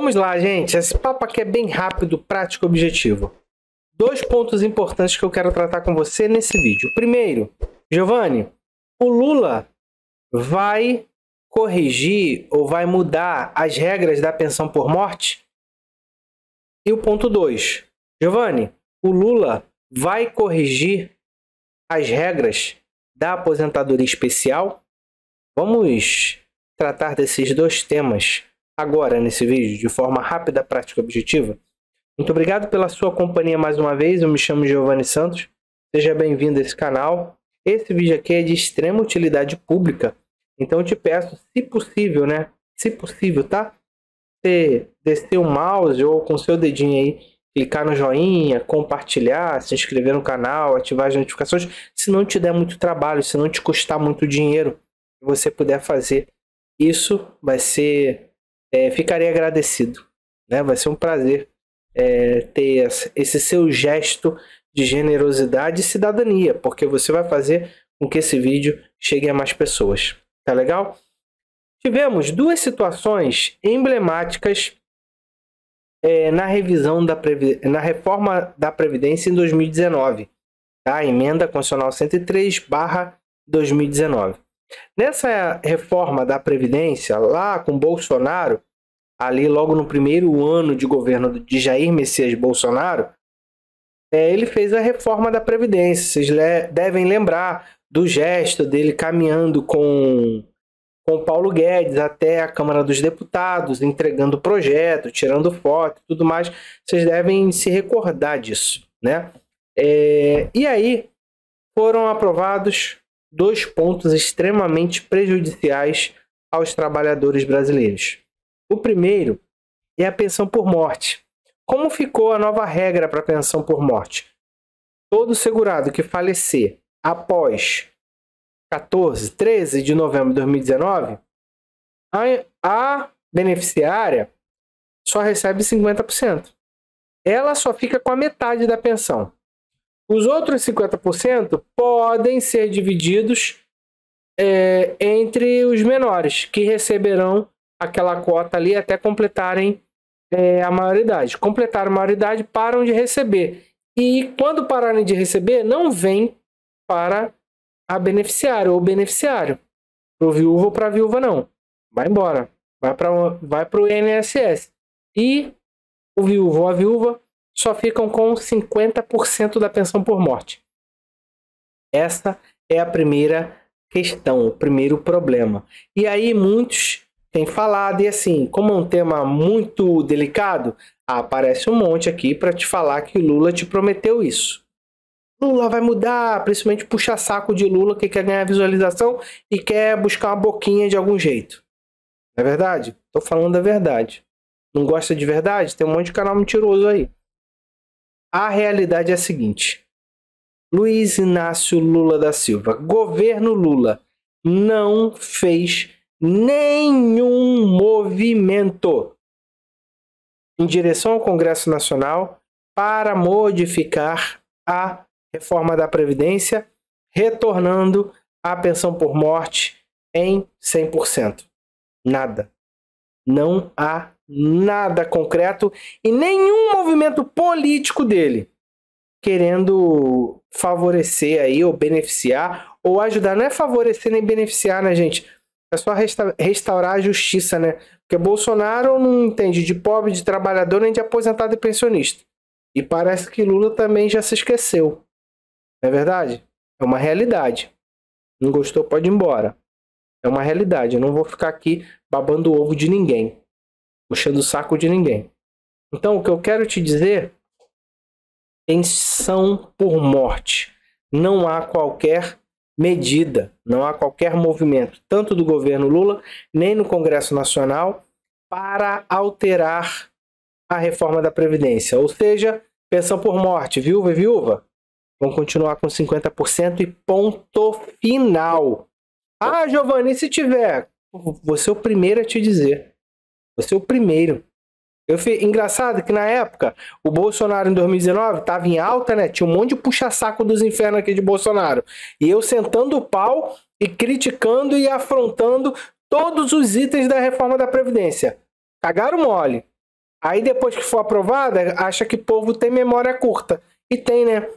Vamos lá, gente. Esse papo aqui é bem rápido, prático e objetivo. Dois pontos importantes que eu quero tratar com você nesse vídeo. Primeiro, Geovani, o Lula vai corrigir ou vai mudar as regras da pensão por morte? E o ponto 2, Geovani, o Lula vai corrigir as regras da aposentadoria especial? Vamos tratar desses dois temas agora nesse vídeo, de forma rápida, prática e objetiva. Muito obrigado pela sua companhia mais uma vez. Eu me chamo Geovani Santos. Seja bem-vindo a esse canal. Esse vídeo aqui é de extrema utilidade pública. Então eu te peço, se possível, né? Se possível, tá? Você descer o mouse ou com o seu dedinho aí, clicar no joinha, compartilhar, se inscrever no canal, ativar as notificações. Se não te der muito trabalho, se não te custar muito dinheiro, se você puder fazer isso, vai ser... ficarei agradecido, né? Vai ser um prazer ter esse seu gesto de generosidade e cidadania, porque você vai fazer com que esse vídeo chegue a mais pessoas. Tá legal? Tivemos duas situações emblemáticas na reforma da Previdência em 2019, tá? Emenda Constitucional 103/2019. Nessa reforma da Previdência, lá com Bolsonaro, ali logo no primeiro ano de governo de Jair Messias Bolsonaro, ele fez a reforma da Previdência. Vocês devem lembrar do gesto dele caminhando com Paulo Guedes até a Câmara dos Deputados, entregando o projeto, tirando foto e tudo mais. Vocês devem se recordar disso, né? E aí foram aprovados dois pontos extremamente prejudiciais aos trabalhadores brasileiros. O primeiro é a pensão por morte. Como ficou a nova regra para a pensão por morte? Todo segurado que falecer após 13 de novembro de 2019, a beneficiária só recebe 50%. Ela só fica com a metade da pensão. Os outros 50% podem ser divididos entre os menores, que receberão aquela cota ali até completarem a maioridade. Completar a maioridade, param de receber. E quando pararem de receber, não vem para a beneficiária ou beneficiário. Para o viúvo ou para a viúva, não. Vai embora. Vai para o INSS. E o viúvo ou a viúva só ficam com 50% da pensão por morte. Essa é a primeira questão, o primeiro problema. E aí muitos têm falado, e assim, como é um tema muito delicado, aparece um monte aqui para te falar que o Lula te prometeu isso. Lula vai mudar, principalmente puxa-saco de Lula que quer ganhar visualização e quer buscar uma boquinha de algum jeito. Não é verdade? Estou falando a verdade. Não gosta de verdade? Tem um monte de canal mentiroso aí. A realidade é a seguinte: Luiz Inácio Lula da Silva, governo Lula, não fez nenhum movimento em direção ao Congresso Nacional para modificar a reforma da Previdência, retornando a pensão por morte em 100%. Nada. Não há nada concreto e nenhum movimento político dele querendo favorecer aí ou beneficiar ou ajudar. Não é favorecer nem beneficiar, né, gente? É só restaurar a justiça, né? Porque Bolsonaro não entende de pobre, de trabalhador, nem de aposentado e pensionista. E parece que Lula também já se esqueceu. Não é verdade? É uma realidade. Não gostou, pode ir embora. É uma realidade. Eu não vou ficar aqui babando o ovo de ninguém, puxando o saco de ninguém. Então, o que eu quero te dizer, pensão por morte. Não há qualquer medida, não há qualquer movimento, tanto do governo Lula, nem no Congresso Nacional, para alterar a reforma da Previdência. Ou seja, pensão por morte, viúva e viúva, vão continuar com 50% e ponto final. Ah, Geovani, se tiver, você é o primeiro a te dizer. Você é o primeiro. Engraçado que na época, o Bolsonaro em 2019 estava em alta, né? Tinha um monte de puxa-saco dos infernos aqui de Bolsonaro. E eu sentando o pau e criticando e afrontando todos os itens da reforma da Previdência. Cagaram mole. Aí depois que for aprovada, acha que o povo tem memória curta. E tem, né?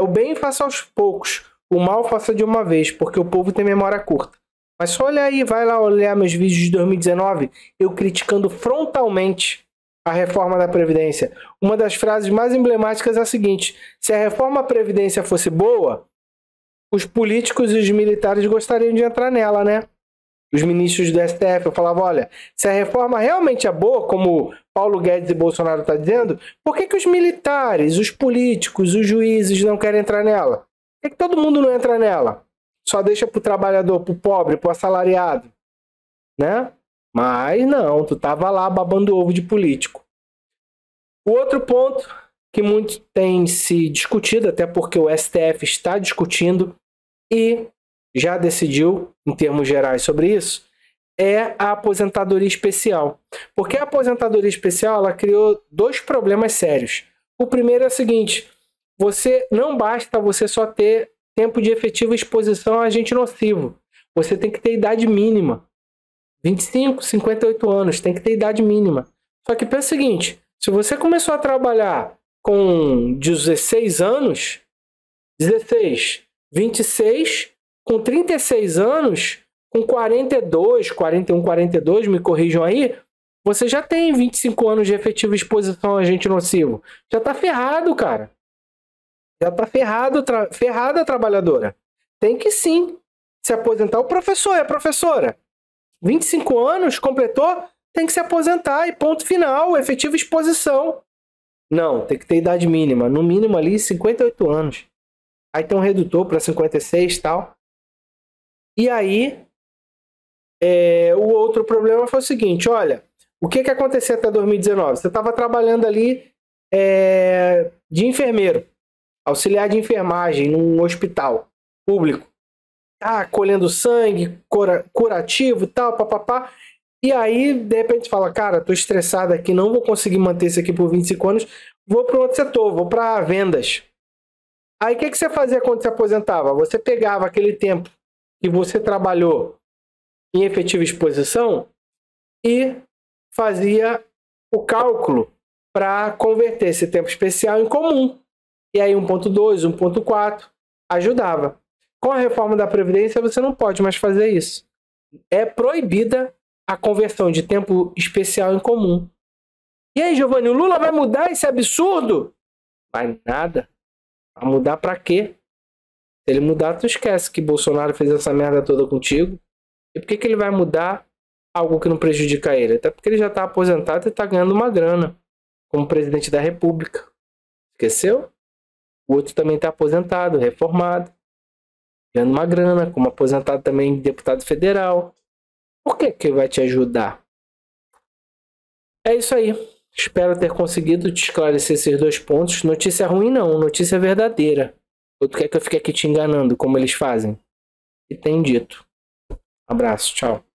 O bem faça aos poucos, o mal faça de uma vez, porque o povo tem memória curta. Mas só olha aí, vai lá olhar meus vídeos de 2019, eu criticando frontalmente a reforma da Previdência. Uma das frases mais emblemáticas é a seguinte: se a reforma da Previdência fosse boa, os políticos e os militares gostariam de entrar nela, né? Os ministros do STF, eu falava, olha, se a reforma realmente é boa, como Paulo Guedes e Bolsonaro estão dizendo, por que que os militares, os políticos, os juízes não querem entrar nela? Por que que todo mundo não entra nela? Só deixa para o trabalhador, para o pobre, para o assalariado, né? Mas não, tu tava lá babando ovo de político. O outro ponto que muito tem se discutido, até porque o STF está discutindo e já decidiu, em termos gerais, sobre isso, é a aposentadoria especial. Porque a aposentadoria especial, ela criou dois problemas sérios. O primeiro é o seguinte: você não basta você só ter tempo de efetiva exposição a agente nocivo. Você tem que ter idade mínima. 25, 58 anos, tem que ter idade mínima. Só que pensa o seguinte, se você começou a trabalhar com 16 anos, 16, 26... com 36 anos, com 42, 41, 42, me corrijam aí, você já tem 25 anos de efetiva exposição a agente nocivo. Já tá ferrado, cara. Já tá ferrado, ferrada a trabalhadora. Tem que sim se aposentar. O professor e a professora, 25 anos, completou, tem que se aposentar e ponto final, efetiva exposição. Não, tem que ter idade mínima. No mínimo ali, 58 anos. Aí tem um redutor para 56 e tal. E aí, o outro problema foi o seguinte, olha, o que que acontecia até 2019? Você estava trabalhando ali de enfermeiro, auxiliar de enfermagem num hospital público, tá colhendo sangue, curativo e tal, papapá. E aí, de repente, fala, cara, tô estressado aqui, não vou conseguir manter isso aqui por 25 anos, vou para outro setor, vou para vendas. Aí o que que você fazia quando se aposentava? Você pegava aquele tempo que você trabalhou em efetiva exposição e fazia o cálculo para converter esse tempo especial em comum. E aí 1.2, 1.4 ajudava. Com a reforma da Previdência você não pode mais fazer isso. É proibida a conversão de tempo especial em comum. E aí, Geovani, o Lula vai mudar esse absurdo? Vai nada. A mudar pra quê? Se ele mudar, tu esquece que Bolsonaro fez essa merda toda contigo. E por que que ele vai mudar algo que não prejudica ele? Até porque ele já tá aposentado e tá ganhando uma grana como presidente da República. Esqueceu? O outro também tá aposentado, reformado, ganhando uma grana, como aposentado também deputado federal. Por que que ele vai te ajudar? É isso aí. Espero ter conseguido te esclarecer esses dois pontos. Notícia ruim não, notícia verdadeira. Ou tu quer que eu fique aqui te enganando, como eles fazem? E tem dito. Abraço, tchau.